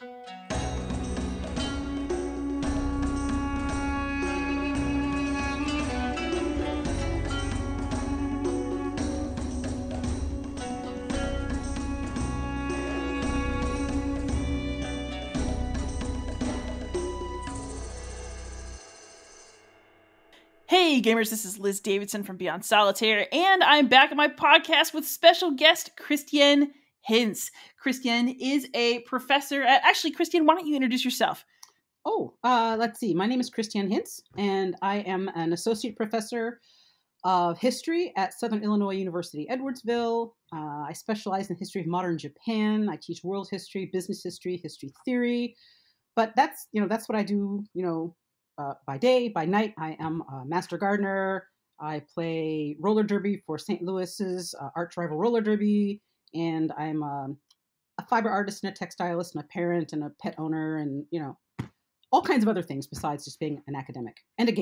Hey gamers, this is Liz Davidson from Beyond Solitaire, and I'm back at my podcast with special guest Christienne Hinz. Christienne is a professor at... Actually, Christienne, why don't you introduce yourself? Oh, let's see. My name is Christienne Hinz, and I am an associate professor of history at Southern Illinois University Edwardsville. I specialize in the history of modern Japan. I teach world history, business history, history theory, but that's what I do, by day, by night. I am a master gardener. I play roller derby for St. Louis's Arch Rival Roller Derby, and I'm a fiber artist and a textilist and a parent and a pet owner and, all kinds of other things besides just being an academic and a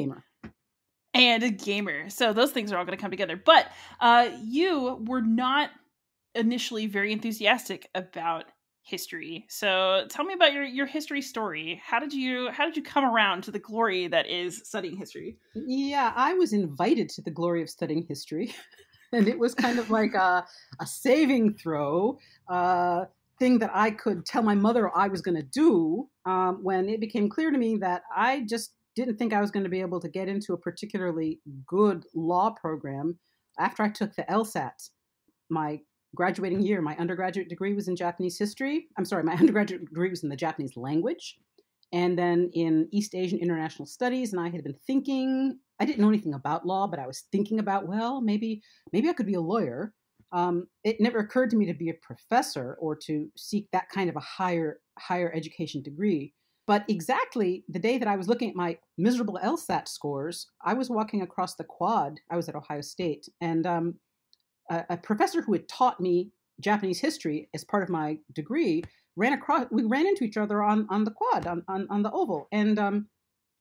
gamer. So those things are all going to come together. But you were not initially very enthusiastic about history. So tell me about your history story. How did you come around to the glory that is studying history? Yeah, I was invited to the glory of studying history. And it was kind of like a saving throw thing that I could tell my mother I was going to do when it became clear to me that I just didn't think I was going to be able to get into a particularly good law program after I took the LSAT. My graduating year, my undergraduate degree was in Japanese history. I'm sorry, my undergraduate degree was in the Japanese language, and then in East Asian International Studies. And I had been thinking, I didn't know anything about law, but I was thinking about, well, maybe I could be a lawyer. It never occurred to me to be a professor or to seek that kind of a higher education degree. But exactly the day that I was looking at my miserable LSAT scores, I was walking across the quad. I was at Ohio State, and a professor who had taught me Japanese history as part of my degree we ran into each other on the quad, on the oval. And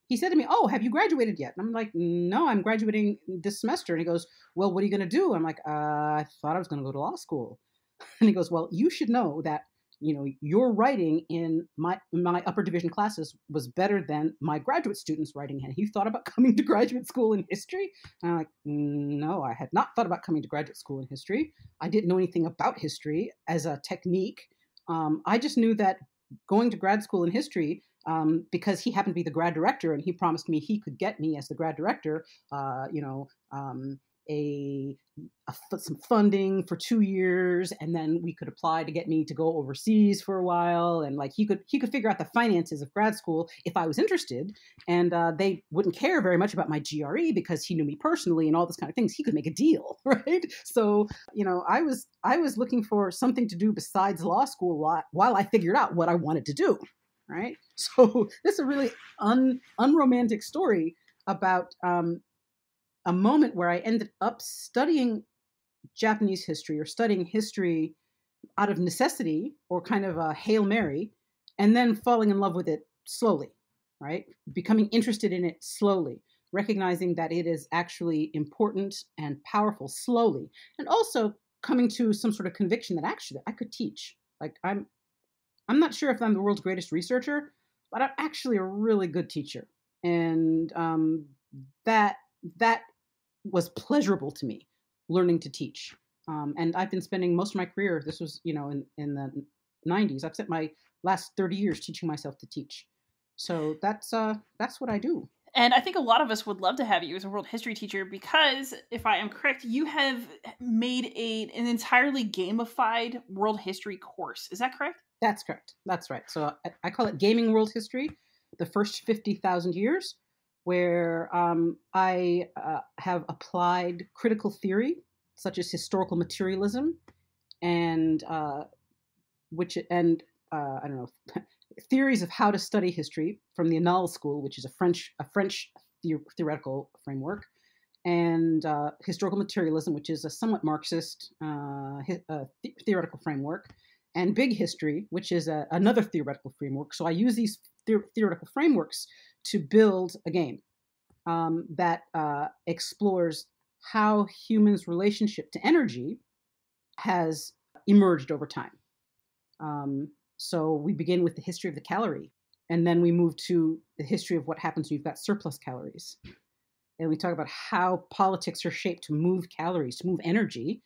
he said to me, "Oh, have you graduated yet?" And I'm like, "No, I'm graduating this semester." And he goes, "Well, what are you going to do?" And I'm like, "I thought I was going to go to law school." And he goes, "Well, you should know that, your writing in my upper division classes was better than my graduate students' writing. And you thought about coming to graduate school in history?" And I'm like, "No, I had not thought about coming to graduate school in history. I didn't know anything about history as a technique. I just knew that going to grad school in history, because he happened to be the grad director and he promised me he could get me as the grad director, some funding for 2 years, and then we could apply to get me to go overseas for a while, and like he could figure out the finances of grad school if I was interested, and they wouldn't care very much about my GRE because he knew me personally and all this kind of things. He could make a deal, right?" So I was looking for something to do besides law school while I figured out what I wanted to do, right? So this is a really unromantic story about a moment where I ended up studying Japanese history, or studying history out of necessity or kind of a Hail Mary, and then falling in love with it slowly, right? Becoming interested in it slowly, recognizing that it is actually important and powerful slowly. And also coming to some sort of conviction that actually I could teach. Like I'm not sure if I'm the world's greatest researcher, but I'm actually a really good teacher. And that was pleasurable to me, learning to teach. And I've been spending most of my career, this was, in the 90s, I've spent my last 30 years teaching myself to teach. So that's what I do. And I think a lot of us would love to have you as a world history teacher because, if I am correct, you have made an entirely gamified world history course. Is that correct? That's correct. That's right. So I call it Gaming World History, the first 50,000 years. Where I have applied critical theory, such as historical materialism, and I don't know, theories of how to study history from the Annales School, which is a French theoretical framework, and historical materialism, which is a somewhat Marxist theoretical framework, and big history, which is another theoretical framework. So I use these theoretical frameworks to build a game that explores how humans' relationship to energy has emerged over time. So we begin with the history of the calorie, and then we move to the history of what happens when you've got surplus calories. And we talk about how politics are shaped to move calories, to move energy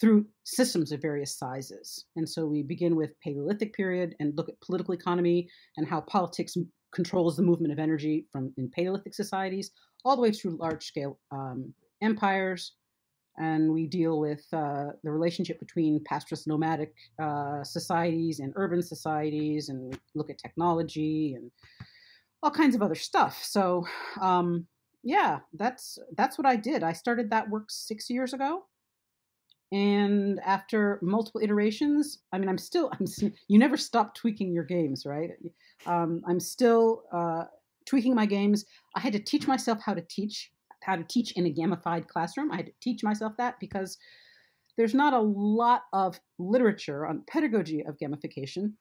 through systems of various sizes. And so we begin with Paleolithic period and look at political economy and how politics controls the movement of energy from in Paleolithic societies all the way through large-scale empires. And we deal with the relationship between pastoralist nomadic societies and urban societies, and we look at technology and all kinds of other stuff. So yeah, that's what I did. I started that work 6 years ago. And after multiple iterations, I mean, I'm you never stop tweaking your games, right? I'm still tweaking my games. I had to teach myself how to teach in a gamified classroom. I had to teach myself that because there's not a lot of literature on pedagogy of gamification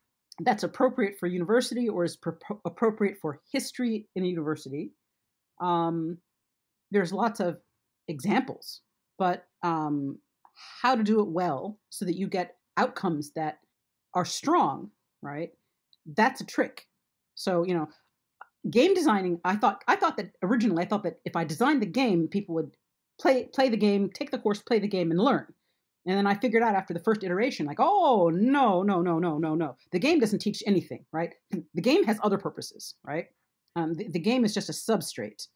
that's appropriate for university or is appropriate for history in a university. There's lots of examples, but how to do it well so that you get outcomes that are strong, right? That's a trick. So, you know, game designing, I thought that originally, I thought that if I designed the game, people would play the game, take the course, play the game and learn. And then I figured out after the first iteration, like, oh, no. The game doesn't teach anything, right? The game has other purposes, right? The game is just a substrate.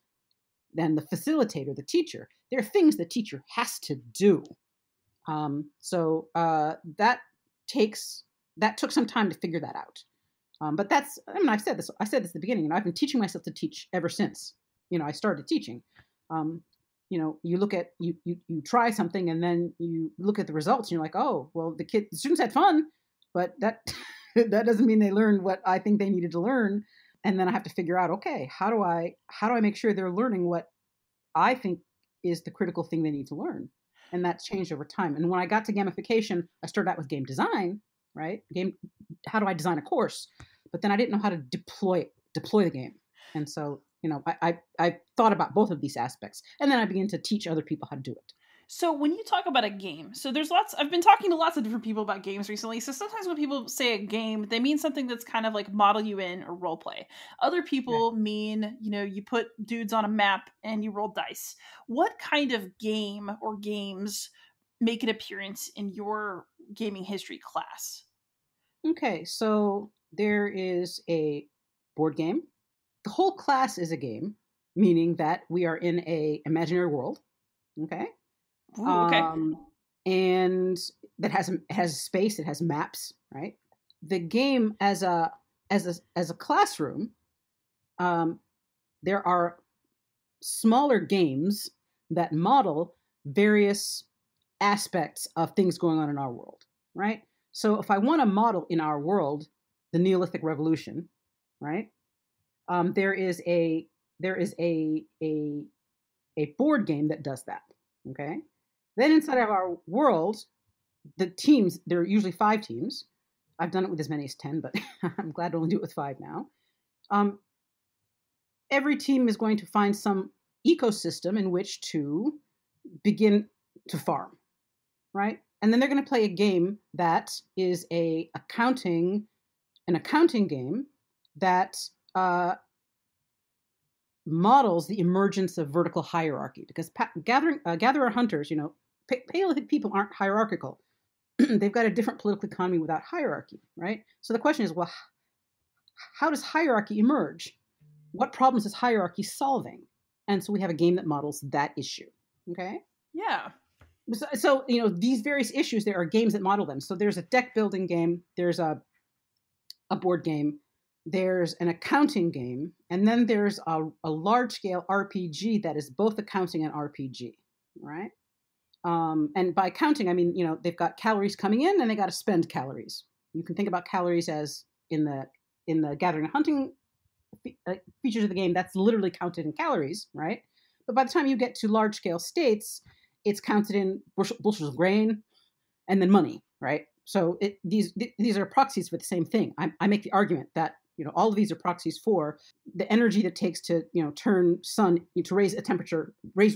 Then the facilitator, the teacher, there are things the teacher has to do. So that took some time to figure that out. But that's, I mean, I said this at the beginning, and I've been teaching myself to teach ever since, you know, I started teaching. You know, you look at, you try something and then you look at the results and you're like, oh, well, the students had fun, but that, that doesn't mean they learned what I think they needed to learn. And then I have to figure out, okay, how do I make sure they're learning what I think is the critical thing they need to learn? And that's changed over time. And when I got to gamification, I started out with game design, right? How do I design a course? But then I didn't know how to deploy the game. And so, you know, I thought about both of these aspects, and then I began to teach other people how to do it. So when you talk about a game, so there's lots, I've been talking to lots of different people about games recently. So sometimes when people say a game, they mean something that's kind of like model you in or role play. Other people mean, you know, you put dudes on a map and you roll dice. What kind of game or games make an appearance in your gaming history class? Okay, so there is a board game. The whole class is a game, meaning that we are in a imaginary world. Okay. Ooh, okay. And that has space, it has maps, right? The game as a classroom, there are smaller games that model various aspects of things going on in our world, right? So if I want to model in our world the Neolithic Revolution, right? There is a board game that does that, okay? Then inside of our world, the teams, there are usually 5 teams. I've done it with as many as 10, but I'm glad to only do it with 5 now. Every team is going to find some ecosystem in which to begin to farm, right? And then they're going to play a game that is an accounting game that models the emergence of vertical hierarchy. Because gatherer hunters, you know, Paleolithic people aren't hierarchical. They've got a different political economy without hierarchy, right? So the question is, well, how does hierarchy emerge? What problems is hierarchy solving? And so we have a game that models that issue, okay? Yeah. So you know, these various issues, there are games that model them. So there's a deck building game, there's a board game, there's an accounting game, and then there's a large-scale RPG that is both accounting and RPG, right? And by accounting, I mean, you know, they've got calories coming in and they got to spend calories. You can think about calories as in the gathering and hunting features of the game, that's literally counted in calories, right? But by the time you get to large-scale states, it's counted in bushels of grain and then money, right? So these are proxies for the same thing. I make the argument that, you know, all of these are proxies for the energy that takes to, you know, raise a temperature,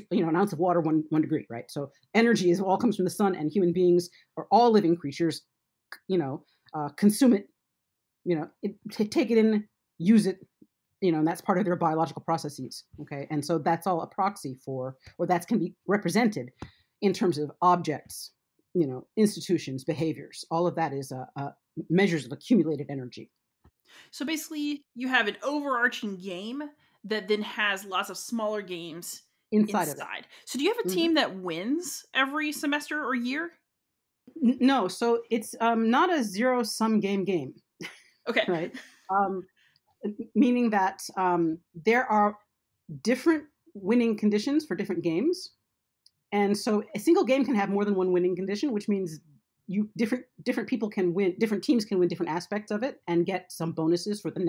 you know, an ounce of water, one degree, right? So energy is all comes from the sun, and human beings or all living creatures, you know, consume it you know, take it in, use it, you know, and that's part of their biological processes. Okay. And so that's all a proxy for, or that can be represented in terms of objects, you know, institutions, behaviors, all of that is measures of accumulated energy. So basically you have an overarching game that then has lots of smaller games inside. Of it. So do you have a team that wins every semester or year? No. So it's not a zero sum game. Okay. Right. Meaning that there are different winning conditions for different games. And so a single game can have more than one winning condition, which means you different people can win, different teams can win different aspects of it and get some bonuses for the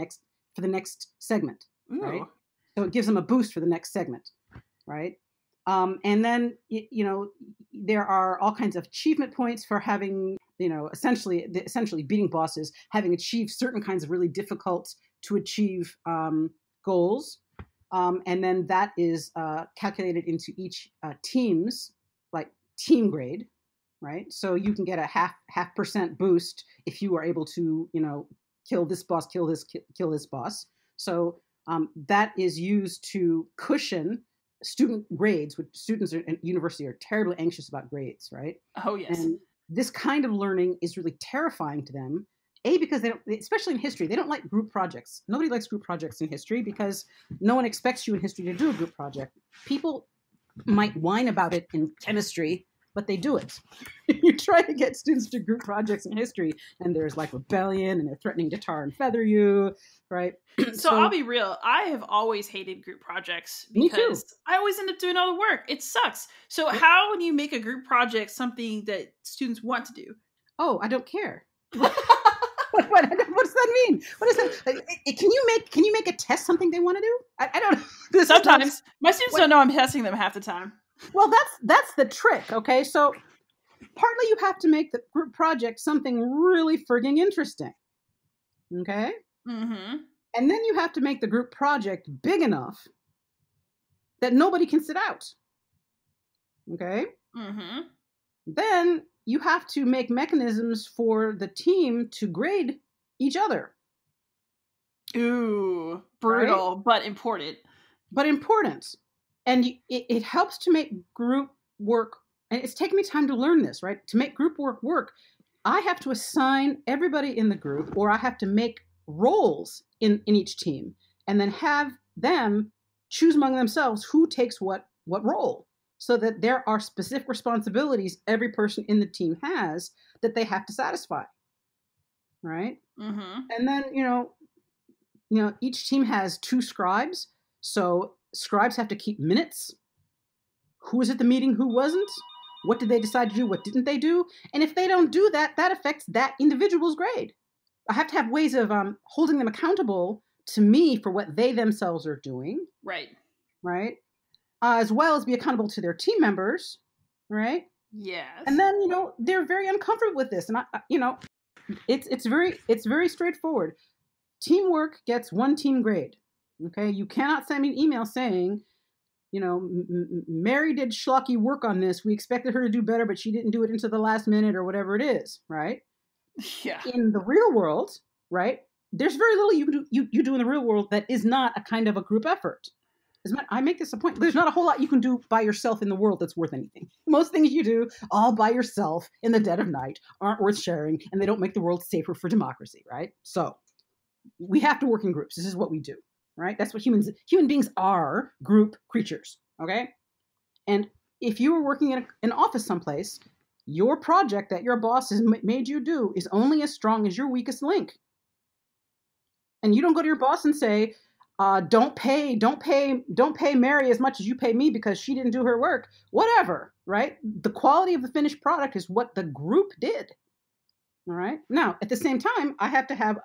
next segment. Ooh. Right? So it gives them a boost for the next segment, right? And then, you know, there are all kinds of achievement points for having, you know, essentially beating bosses, having achieved certain kinds of really difficult to achieve goals. And then that is calculated into each team's, like, team grade, right? So you can get a half percent boost if you are able to, you know, kill this boss, kill this boss. So that is used to cushion student grades, which students at university are terribly anxious about grades, right? Oh, yes. And this kind of learning is really terrifying to them. A, because they don't, especially in history, they don't like group projects. Nobody likes group projects in history because no one expects you in history to do a group project. People might whine about it in chemistry, but they do it. You try to get students to group projects in history, and there's like rebellion, and they're threatening to tar and feather you, right? So I'll be real. I have always hated group projects because I always end up doing all the work. It sucks. So how do you make a group project something that students want to do? Oh, I don't care. What does that mean? What is that? Can you make a test something they want to do? I don't know. Sometimes my students don't know I'm testing them half the time. Well, that's the trick. Okay, so partly you have to make the group project something really frigging interesting. Okay, and then you have to make the group project big enough that nobody can sit out. Okay, then you have to make mechanisms for the team to grade each other. Ooh, brutal, right? But important. But important. And it helps to make group work. And it's taken me time to learn this, right? To make group work, I have to assign everybody in the group, or I have to make roles in each team and then have them choose among themselves who takes what role. So that there are specific responsibilities every person in the team has that they have to satisfy, right? And then, you know, each team has 2 scribes. So scribes have to keep minutes. Who was at the meeting? Who wasn't? What did they decide to do? What didn't they do? And if they don't do that, that affects that individual's grade. I have to have ways of holding them accountable to me for what they themselves are doing. Right. Right. As well as be accountable to their team members, right? Yes. And then, you know, they're very uncomfortable with this. And, you know, it's very straightforward. Teamwork gets 1 team grade, okay? You cannot send me an email saying, you know, Mary did schlocky work on this. We expected her to do better, but she didn't do it until the last minute or whatever it is, right? Yeah. In the real world, right, there's very little you do in the real world that is not a kind of a group effort. I make this a point. There's not a whole lot you can do by yourself in the world that's worth anything. Most things you do all by yourself in the dead of night aren't worth sharing, and they don't make the world safer for democracy, right? So we have to work in groups. This is what we do, right? That's what human beings are, group creatures, okay? And if you were working in an office someplace, your project that your boss has made you do is only as strong as your weakest link. And you don't go to your boss and say, don't pay Mary as much as you pay me because she didn't do her work, whatever, right? The quality of the finished product is what the group did, all right? Now, at the same time, I have to have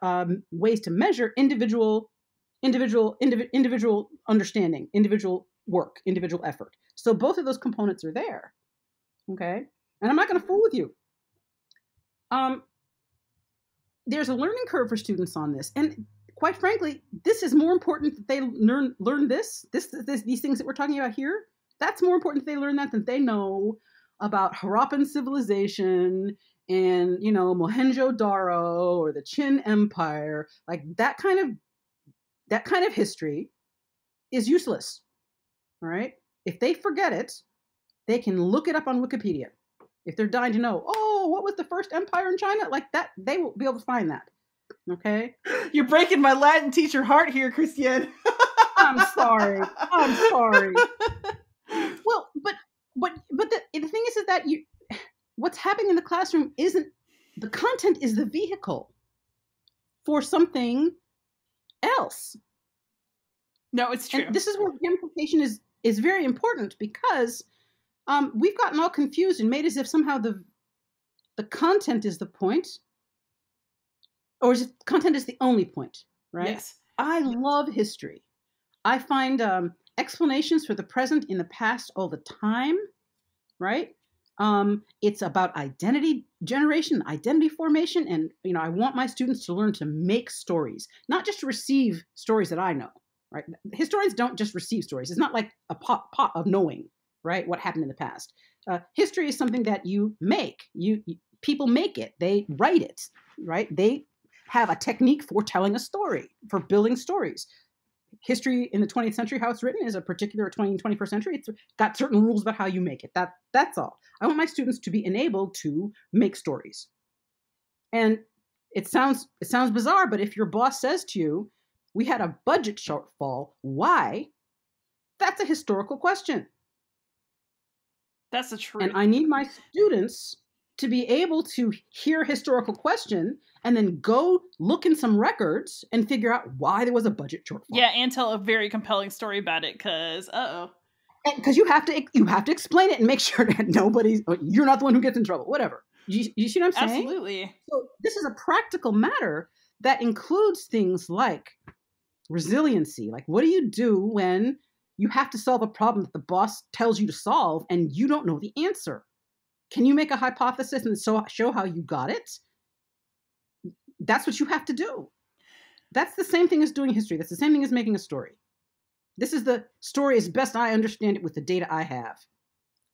ways to measure individual understanding, individual work, individual effort. So both of those components are there, okay? And I'm not going to fool with you. There's a learning curve for students on this, and quite frankly, this is more important that they learn these things that we're talking about here. That's more important that they learn that than they know about Harappan civilization and, you know, Mohenjo-Daro or the Qin Empire, like that kind of history is useless. All right. If they forget it, they can look it up on Wikipedia. If they're dying to know, oh, what was the first empire in China? Like that, they will be able to find that. Okay. You're breaking my Latin teacher heart here, Christiane. I'm sorry. Well, but the thing is that what's happening in the classroom isn't, the content is the vehicle for something else. No, it's true. And this is where gamification is very important, because we've gotten all confused and made as if somehow the content is the point, or is content is the only point, right? Yes. I love history. I find explanations for the present in the past all the time, right? It's about identity generation, identity formation. And, you know, I want my students to learn to make stories, not just to receive stories that I know, right? Historians don't just receive stories. It's not like a pot of knowing, right? What happened in the past. History is something that you make. People make it, they write it, right? They have a technique for telling a story, for building stories. History in the 20th century, how it's written, is a particular 21st century. It's got certain rules about how you make it. That's all. I want my students to be enabled to make stories. And it sounds bizarre, but if your boss says to you, we had a budget shortfall, why? That's a historical question. That's the truth. And I need my students to be able to hear a historical question and then go look in some records and figure out why there was a budget shortfall. Yeah, and tell a very compelling story about it, because, because you have to explain it and make sure that you're not the one who gets in trouble, whatever. You see what I'm saying? Absolutely. So this is a practical matter that includes things like resiliency. Like, what do you do when you have to solve a problem that the boss tells you to solve and you don't know the answer? Can you make a hypothesis and show how you got it? That's what you have to do. That's the same thing as doing history. That's the same thing as making a story. This is the story as best I understand it with the data I have,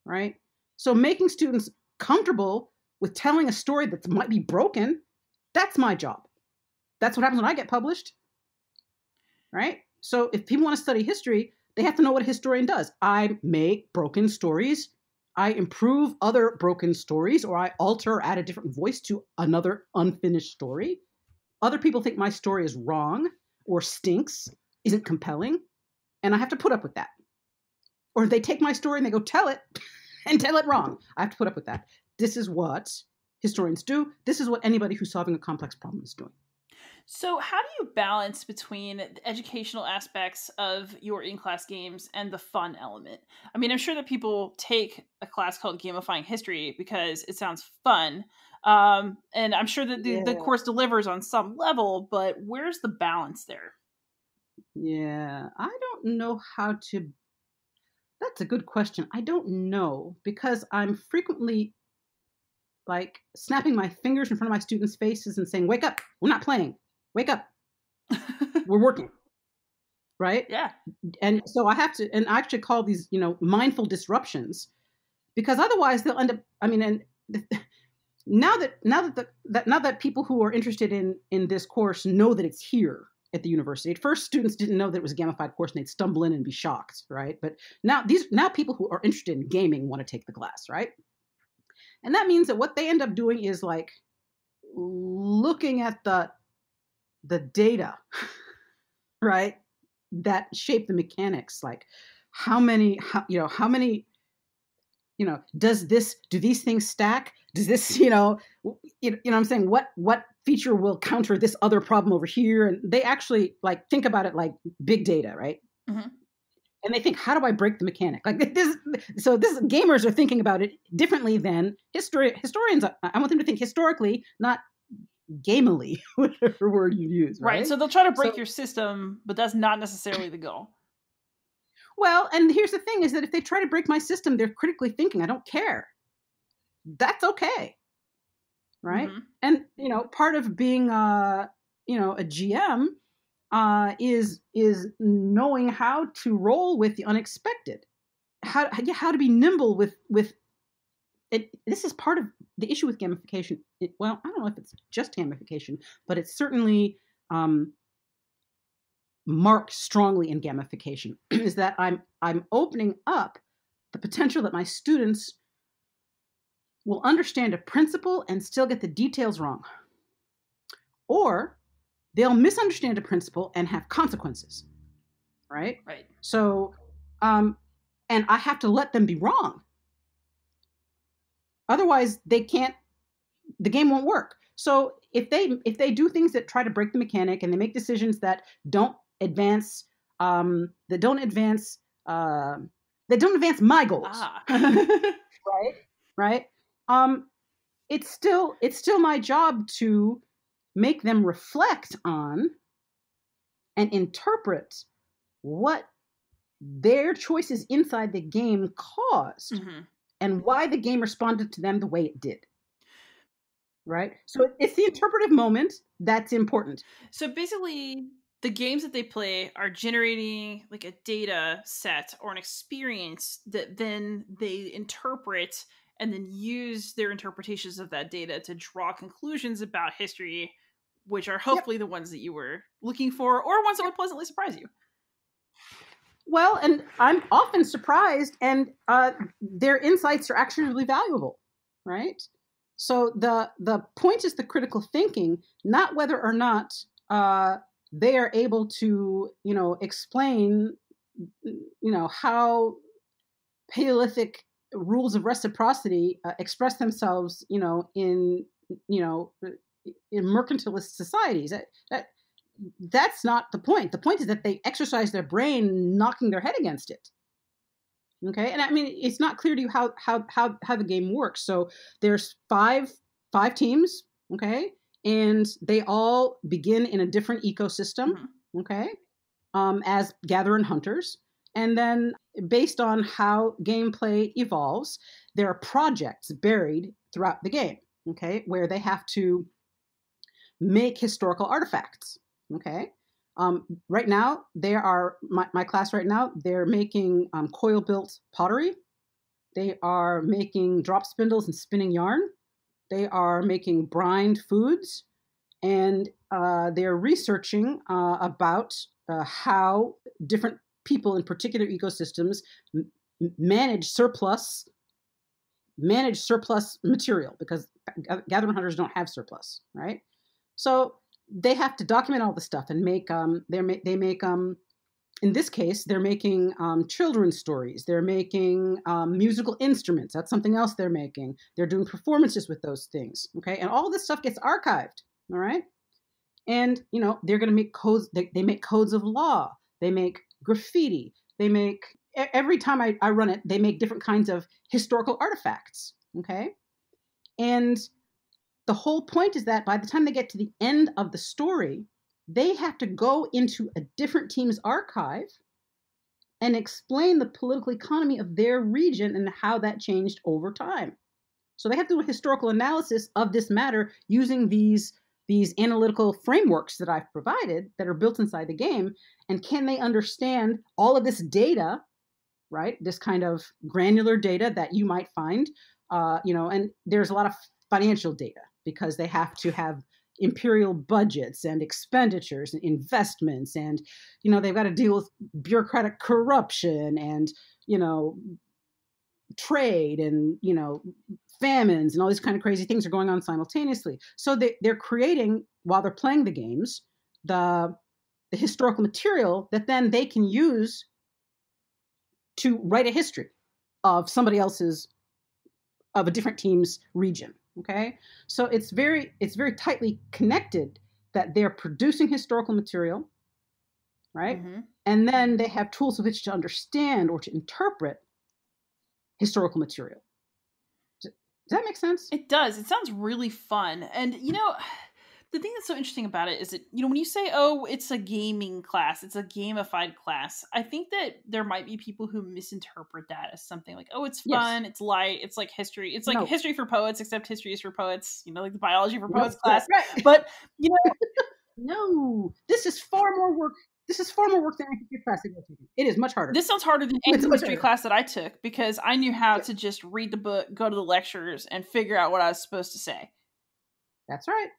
right? So making students comfortable with telling a story that might be broken, that's my job. That's what happens when I get published, right? So if people want to study history, they have to know what a historian does. I make broken stories. I improve other broken stories, or I alter or add a different voice to another unfinished story. Other people think my story is wrong or stinks, isn't compelling, and I have to put up with that. Or they take my story and they go tell it and tell it wrong. I have to put up with that. This is what historians do. This is what anybody who's solving a complex problem is doing. So how do you balance between the educational aspects of your in-class games and the fun element? I mean, I'm sure that people take a class called Gamifying History because it sounds fun. And I'm sure that the course delivers on some level, but where's the balance there? Yeah, I don't know how to... That's a good question. I don't know, because I'm frequently like snapping my fingers in front of my students' faces and saying, wake up, we're not playing. Wake up. We're working. Right? Yeah. And so I have to, and I actually call these, you know, mindful disruptions, because otherwise they'll end up, I mean, and now that people who are interested in this course know that it's here at the university. At first, students didn't know that it was a gamified course and they'd stumble in and be shocked, right? But now people who are interested in gaming want to take the class, right? And that means that what they end up doing is like looking at the data, right, that shape the mechanics, like how many, do these things stack? Does this, you know what I'm saying? What feature will counter this other problem over here? And they actually like think about it like big data, right? Mm-hmm. And they think, how do I break the mechanic? Like this, so this gamers are thinking about it differently than historians. I want them to think historically, not gamily, whatever word you use, right? So they'll try to break your system, but that's not necessarily the goal. Well, and here's the thing is that if they try to break my system, they're critically thinking, I don't care. That's okay, right? Mm-hmm. And, you know, part of being, a GM is knowing how to roll with the unexpected, how to be nimble with this is part of the issue with gamification. Well, I don't know if it's just gamification, but it's certainly marked strongly in gamification, is that I'm opening up the potential that my students will understand a principle and still get the details wrong. Or they'll misunderstand a principle and have consequences, right? Right. So, and I have to let them be wrong. Otherwise, they can't, the game won't work. So if they do things that try to break the mechanic, and they make decisions that don't advance, my goals, right? It's still my job to make them reflect on and interpret what their choices inside the game caused, mm-hmm. and why the game responded to them the way it did. Right? So it's the interpretive moment that's important. So basically, the games that they play are generating like a data set or an experience that then they interpret and then use their interpretations of that data to draw conclusions about history, which are hopefully yep. the ones that you were looking for, or ones that would pleasantly surprise you. Well, and I'm often surprised, and their insights are actually really valuable, right? So the point is the critical thinking, not whether or not they are able to, explain, how Paleolithic rules of reciprocity express themselves, in mercantilist societies. That's not the point. The point is that they exercise their brain, knocking their head against it. Okay, and I mean, it's not clear to you how the game works. So there's five teams, okay, and they all begin in a different ecosystem, mm-hmm. okay, as gatherer and hunters. And then based on how gameplay evolves, there are projects buried throughout the game, okay, where they have to make historical artifacts, okay. Right now, my class right now, they're making coil-built pottery. They are making drop spindles and spinning yarn. They are making brined foods. And they're researching about how different people in particular ecosystems manage surplus material, because gathering hunters don't have surplus, right? So they have to document all the stuff and make, in this case, they're making children's stories. They're making musical instruments. That's something else they're making. They're doing performances with those things. Okay. And all this stuff gets archived. All right. And, they're going to make codes. They make codes of law. They make graffiti. They make, every time I run it, they make different kinds of historical artifacts. Okay. And the whole point is that by the time they get to the end of the story, they have to go into a different team's archive and explain the political economy of their region and how that changed over time. So they have to do a historical analysis of this matter using these analytical frameworks that I've provided that are built inside the game. And can they understand all of this data, right? This kind of granular data that you might find, and there's a lot of financial data, because they have to have imperial budgets and expenditures and investments, and they've got to deal with bureaucratic corruption and trade and famines, and all these kind of crazy things are going on simultaneously. So they're creating, while they're playing the games, the historical material that then they can use to write a history of somebody else's, of a different team's region. Okay, so it's very tightly connected that they're producing historical material, right? Mm-hmm. And then they have tools with which to understand or to interpret historical material. Does that make sense? It does. It sounds really fun. And, the thing that's so interesting about it is that, when you say, oh, it's a gaming class, it's a gamified class, I think that there might be people who misinterpret that as something like, oh, it's fun, yes. It's light, it's like history. It's like history for poets, except history is for poets, like the biology for poets class. Right. But, no, this is far more work This is far more work than any history class that you're taking. It is much harder. This sounds harder than any history class that I took, because I knew how to just read the book, go to the lectures, and figure out what I was supposed to say. That's right.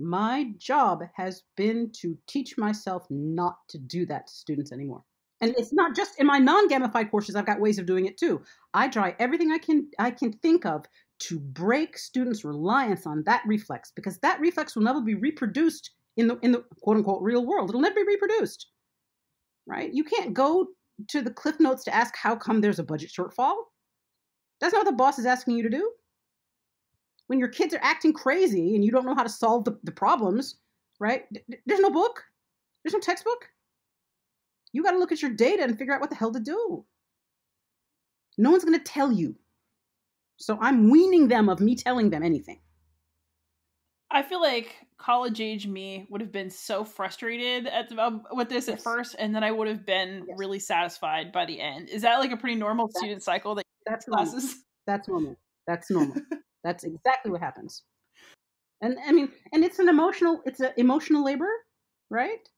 My job has been to teach myself not to do that to students anymore. And it's not just in my non-gamified courses. I've got ways of doing it too. I try everything I can think of to break students' reliance on that reflex, because that reflex will never be reproduced in the quote-unquote real world. It'll never be reproduced, right? You can't go to the Cliff Notes to ask how come there's a budget shortfall. That's not what the boss is asking you to do. When your kids are acting crazy and you don't know how to solve the problems, right? There's no book. There's no textbook. You got to look at your data and figure out what the hell to do. No one's going to tell you. So I'm weaning them of me telling them anything. I feel like college age me would have been so frustrated with this at first, and then I would have been really satisfied by the end. Is that like a pretty normal student cycle? That's classes? Normal. That's normal. That's normal. That's exactly what happens. And I mean, and it's an emotional labor, right?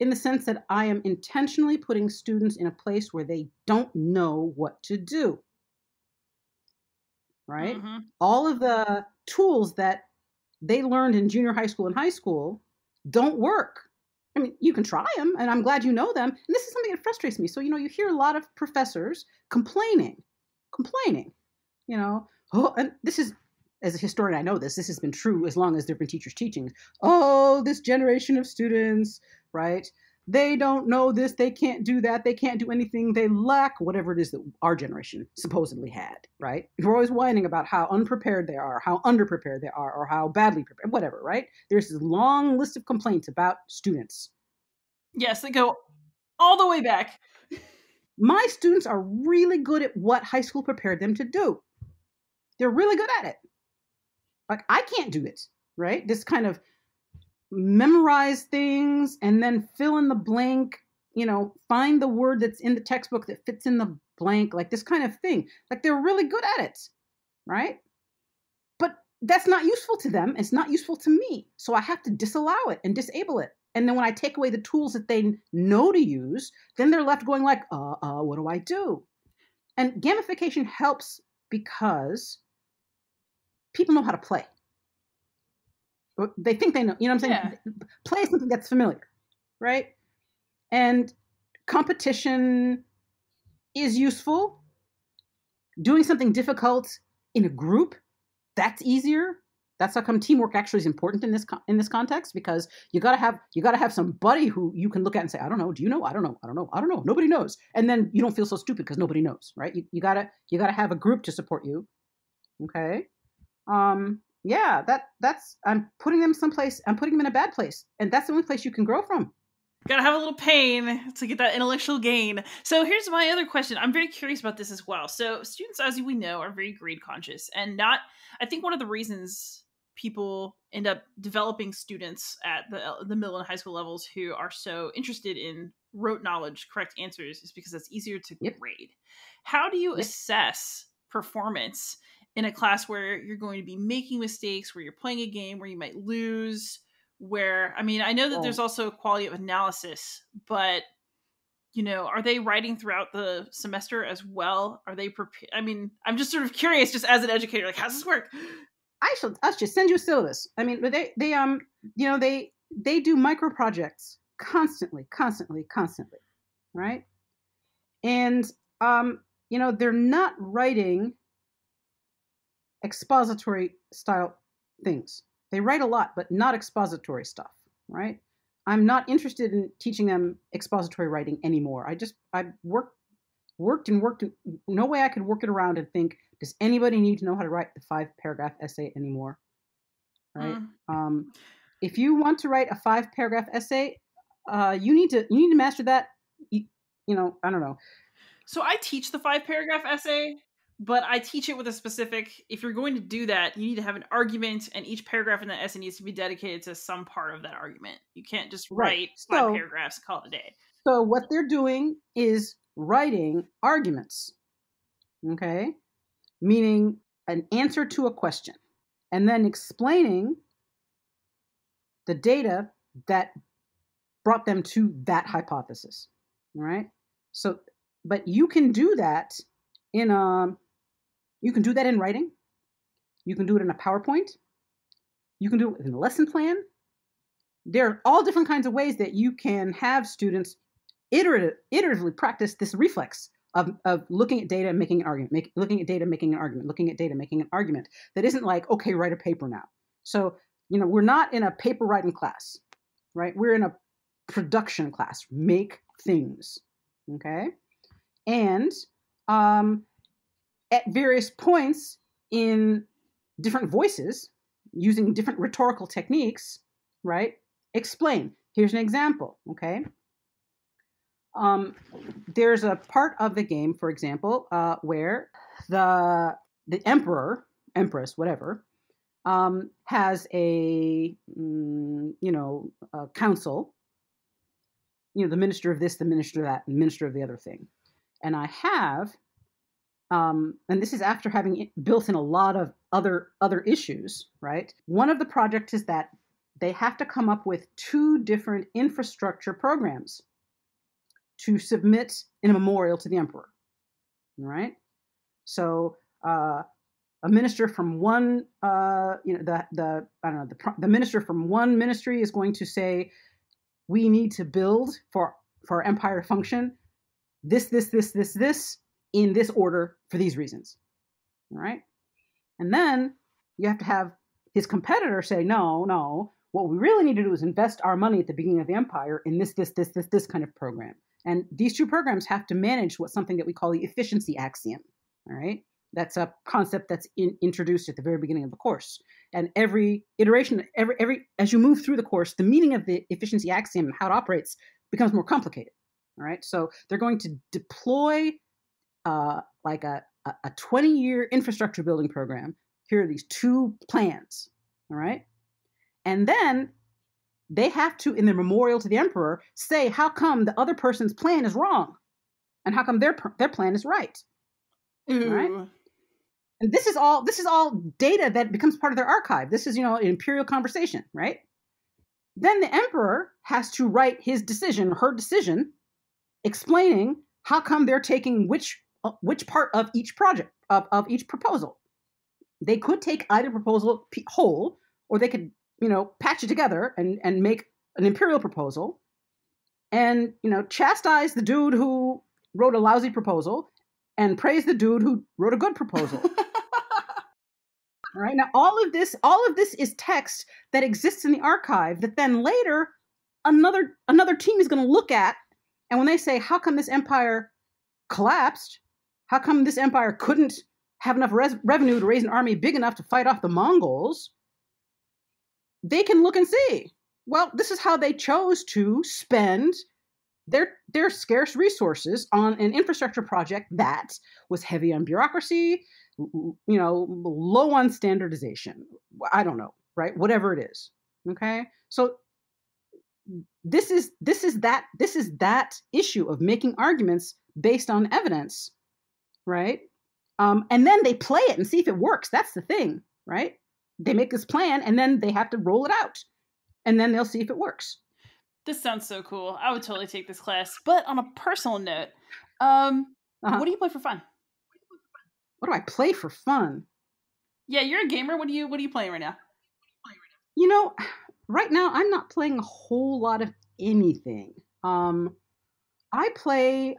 In the sense that I am intentionally putting students in a place where they don't know what to do, right? Mm-hmm. All of the tools that they learned in junior high school and high school don't work. I mean, you can try them, and I'm glad you know them. And this is something that frustrates me. So, you know, you hear a lot of professors complaining, you know, oh, and this is, as a historian, I know this has been true as long as there've been teachers teaching. Oh, this generation of students, right? They don't know this. They can't do that. They can't do anything. They lack whatever it is that our generation supposedly had, right? We're always whining about how unprepared they are, how underprepared they are, or how badly prepared, whatever, right? There's this long list of complaints about students. Yes, they go all the way back. My students are really good at what high school prepared them to do. They're really good at it. Like, I can't do it, right? This kind of memorize things and then fill in the blank, you know, find the word that's in the textbook that fits in the blank, like this kind of thing. Like, they're really good at it, right? But that's not useful to them. It's not useful to me. So I have to disallow it and disable it. And then when I take away the tools that they know to use, then they're left going like, what do I do? And gamification helps because people know how to play. They think they know, you know what I'm saying? Yeah. Play is something that's familiar, right? And competition is useful. Doing something difficult in a group, that's easier. That's how come teamwork actually is important in this context, because you gotta have somebody who you can look at and say, I don't know, do you know? I don't know, I don't know, I don't know. Nobody knows, and then you don't feel so stupid because nobody knows, right? You gotta have a group to support you, okay? Yeah, I'm putting them someplace. I'm putting them in a bad place. And that's the only place you can grow from. Gotta have a little pain to get that intellectual gain. So here's my other question. I'm very curious about this as well. So students, as we know, are very grade conscious, and I think one of the reasons people end up developing students at the middle and high school levels who are so interested in rote knowledge, correct answers, is because that's easier to grade. How do you assess performance in a class where you're going to be making mistakes, where you're playing a game, where you might lose, where, I mean, I know that there's also a quality of analysis, but, you know, are they writing throughout the semester as well? Are they prepared? I mean, I'm just sort of curious, just as an educator, like, how's this work? I'll just send you a syllabus. I mean, they do micro projects constantly, right? And, you know, they're not writing expository style things. They write a lot, but not expository stuff, right? I'm not interested in teaching them expository writing anymore. I worked. No way I could work it around and think, does anybody need to know how to write the 5-paragraph essay anymore? Right? If you want to write a 5-paragraph essay, you need to master that. You know, I don't know. So I teach the 5-paragraph essay. But I teach it with a specific, if you're going to do that, you need to have an argument, and each paragraph in that essay needs to be dedicated to some part of that argument. You can't just write 5 paragraphs and call it a day. So what they're doing is writing arguments, okay? Meaning an answer to a question, and then explaining the data that brought them to that hypothesis, all right? So, but you can do that in you can do that in writing. You can do it in a PowerPoint. You can do it in a lesson plan. There are all different kinds of ways that you can have students iteratively practice this reflex of looking at data and making an argument, looking at data, making an argument, looking at data, making an argument. That isn't like, okay, write a paper now. So, you know, we're not in a paper writing class, right? We're in a production class, make things, okay? And at various points in different voices, using different rhetorical techniques, right? Explain. Here's an example, okay? There's a part of the game, for example, where the emperor, empress, whatever, has a, you know, a council, you know, the minister of this, the minister of that, and minister of the other thing. And I have, and this is after having built in a lot of other issues, right? One of the projects is that they have to come up with two different infrastructure programs to submit in a memorial to the emperor, all right? So a minister from one, you know, the minister from one ministry is going to say, we need to build for our empire to function this in this order for these reasons, all right? And then you have to have his competitor say, no, what we really need to do is invest our money at the beginning of the empire in this kind of program. And these two programs have to manage what's something that we call the efficiency axiom, all right? That's a concept that's introduced at the very beginning of the course. And every iteration, as you move through the course, the meaning of the efficiency axiom and how it operates becomes more complicated, all right? So they're going to deploy like a 20-year infrastructure building program. Here are these two plans, all right? And then they have to, in their memorial to the emperor, say how come the other person's plan is wrong and how come their plan is right. All right? And this is all data that becomes part of their archive. This is, you know, an imperial conversation, right? Then the emperor has to write his decision, her decision, explaining how come they're taking which part of each project, of each proposal. They could take either proposal whole, or they could, you know, patch it together and make an imperial proposal and, you know, chastise the dude who wrote a lousy proposal and praise the dude who wrote a good proposal. All right. Now, all of this is text that exists in the archive that then later another team is going to look at. And when they say, how come this empire collapsed? How come this empire couldn't have enough revenue to raise an army big enough to fight off the Mongols? They can look and see, well, this is how they chose to spend their scarce resources on an infrastructure project that was heavy on bureaucracy, you know, low on standardization. I don't know, right? Whatever it is. Okay. So this is that issue of making arguments based on evidence, right? And then they play it and see if it works. That's the thing, right? They make this plan and then they have to roll it out and then they'll see if it works. This sounds so cool. I would totally take this class. But on a personal note, what do you play for fun? What do I play for fun? Yeah, you're a gamer. What are you playing right now? You know, right now I'm not playing a whole lot of anything. I play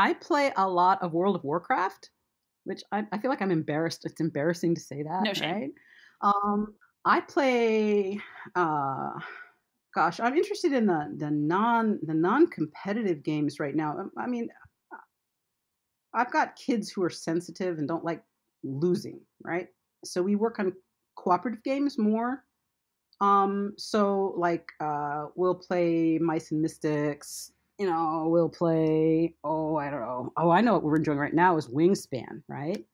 a lot of World of Warcraft, which I feel like I'm embarrassed. It's embarrassing to say that. No shame. Right? I play, gosh, I'm interested in the non-competitive games right now. I mean, I've got kids who are sensitive and don't like losing, right? So we work on cooperative games more. So like, we'll play Mice and Mystics, you know, we'll play, oh, I don't know. Oh, I know what we're enjoying right now is Wingspan, right?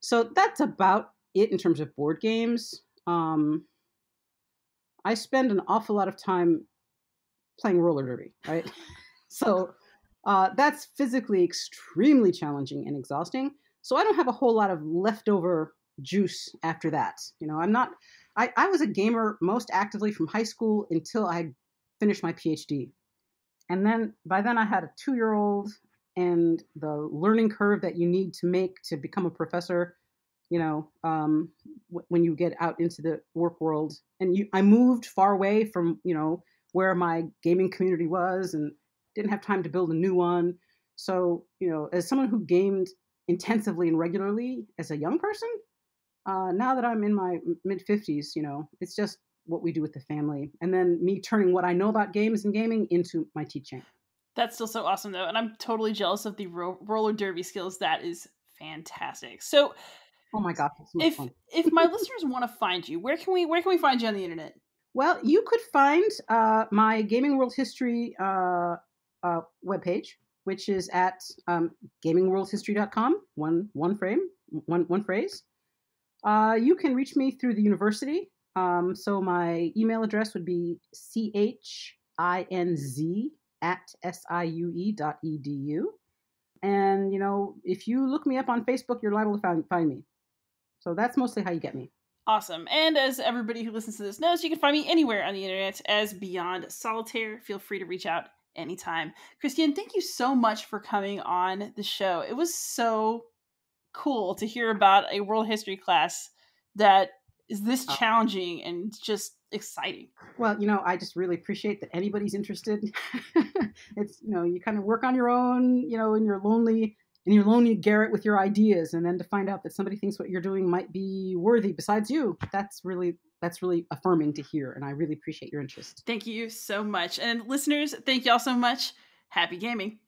So that's about it in terms of board games. I spend an awful lot of time playing roller derby, right? So that's physically extremely challenging and exhausting. So I don't have a whole lot of leftover juice after that. You know, I was a gamer most actively from high school until I finish my PhD. And then by then I had a 2-year-old, and the learning curve that you need to make to become a professor, you know, when you get out into the work world. And I moved far away from, you know, where my gaming community was, and didn't have time to build a new one. So, you know, as someone who gamed intensively and regularly as a young person, now that I'm in my mid-50s, you know, it's just what we do with the family. And then me turning what I know about games and gaming into my teaching. That's still so awesome, though. And I'm totally jealous of the roller derby skills. That is fantastic. So, oh my gosh, it's so fun. If my listeners want to find you, where can we find you on the internet? Well, you could find my Gaming World History webpage, which is at gamingworldhistory.com. One phrase. You can reach me through the university. So my email address would be chinz@siue.edu. And, you know, if you look me up on Facebook, you're liable to find me. So that's mostly how you get me. Awesome. And as everybody who listens to this knows, you can find me anywhere on the internet as Beyond Solitaire. Feel free to reach out anytime. Christienne, thank you so much for coming on the show. It was so cool to hear about a world history class that is this challenging and just exciting. Well, you know, I just really appreciate that anybody's interested. It's, you know, you kind of work on your own, you know, in your lonely garret with your ideas, and then to find out that somebody thinks what you're doing might be worthy besides you, that's really affirming to hear, and I really appreciate your interest. Thank you so much. And listeners, thank y'all so much. Happy gaming.